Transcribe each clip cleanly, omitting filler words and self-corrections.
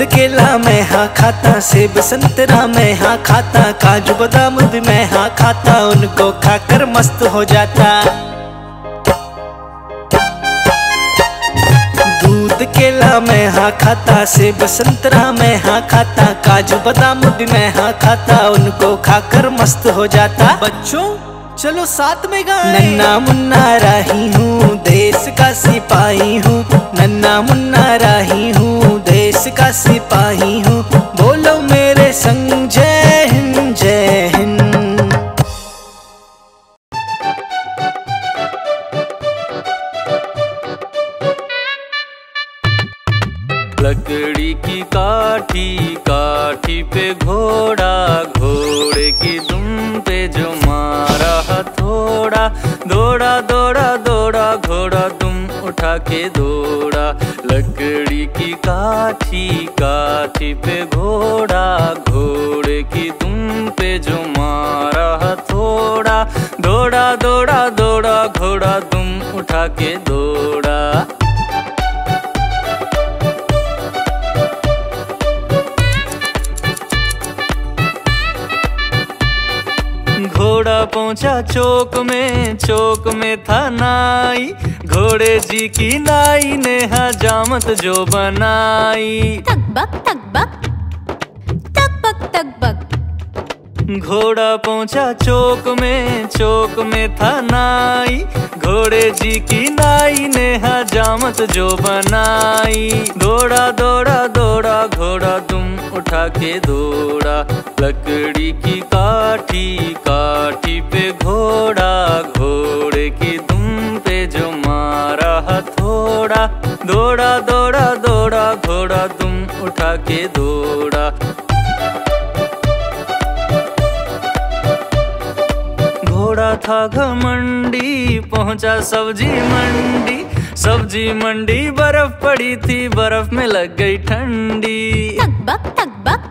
दूध केला मैं हाँ खाता, सेब संतरा मैं हाँ खाता, काजू बादाम भी मैं हाँ खाता, उनको खाकर मस्त हो जाता। दूध केला मैं हाँ खाता, सेब संतरा मैं हाँ खाता, काजू बादाम भी मैं हाँ खाता, उनको खाकर मस्त हो जाता। बच्चों चलो साथ में गाएं। नन्हा मुन्ना राही हूँ, देश का सिपाही हूँ, नन्हा मुन्ना राही हूँ, देश का सिपाही हूँ, बोलो मेरे संग जय हिंद जय हिंद। लकड़ी की काठी, काठी पे घोड़ा, घोड़े की दुम पे जो मारा हथौड़ा, दौड़ा दौड़ा दौड़ा घोड़ा तुम उठा के दौड़ा। लकड़ी की काठी, काठी पे घोड़ा, घोड़े की दुम पे जो मारा हथौड़ा, दौड़ा दौड़ा दौड़ा घोड़ा तुम उठा के दौड़ा। घोड़ा पहुंचा चौक में, चौक में था नाई, घोड़े जी की नाई ने हाँ जामत जो बनाई। तक बक तक बक तक बक तक बक। घोड़ा पहुंचा चौक में, चौक में था नाई, घोड़े जी की नाई ने हाँ जामत जो बनाई। दौड़ा दौड़ा दौड़ा घोड़ा तुम उठा के दौड़ा। लकड़ी की काठी, काठी पे घोड़ा, घोड़े की दुम पे जो मारा हथौड़ा, दौड़ा दौड़ा दौड़ा घोड़ा तुम उठा के दौड़ा। घोड़ा था घमंडी, पहुंचा सब्जी मंडी, सब्जी मंडी बर्फ पड़ी थी, बर्फ में लग गई ठंडी। तक बक तक बक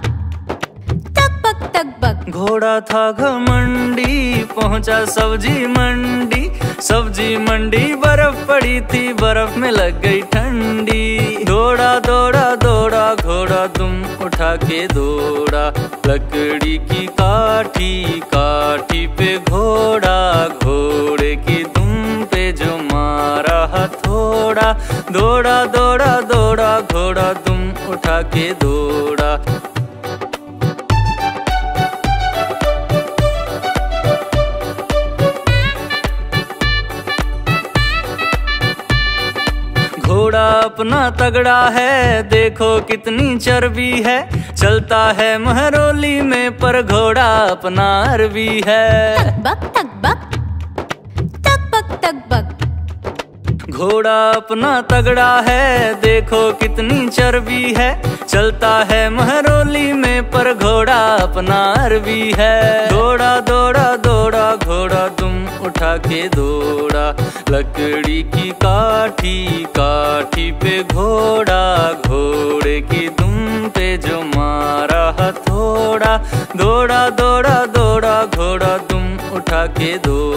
तक बक तक बक। घोड़ा था घमंडी, पहुंचा सब्जी मंडी, सब्जी मंडी बर्फ पड़ी थी, बर्फ में लग गई ठंडी। दौड़ा दौड़ा दौड़ा घोड़ा तुम उठा के दौड़ा। लकड़ी की काठी, काठी पे घोड़ा, घोड़े की दुम पे जो मारा हथौड़ा, दौड़ा दौड़ा दौड़ा घोड़ा तुम उठा के दौड़ा। घोड़ा अपना तगड़ा है, देखो कितनी चर्बी है, चलता है महरोली में पर घोड़ा अपना अरबी है। तक बक तक बक तक बक तक बक। घोड़ा अपना तगड़ा है, देखो कितनी चर्बी है, चलता है महरोली में पर घोड़ा अपना अरबी है। दौड़ा दौड़ा दौड़ा घोड़ा तुम उठा के दौड़ा। लकड़ी की काठी, काठी पे घोड़ा, घोड़े की दुम पे जो मारा हथौड़ा, दौड़ा दौड़ा दौड़ा घोड़ा तुम उठा के दौड़ा।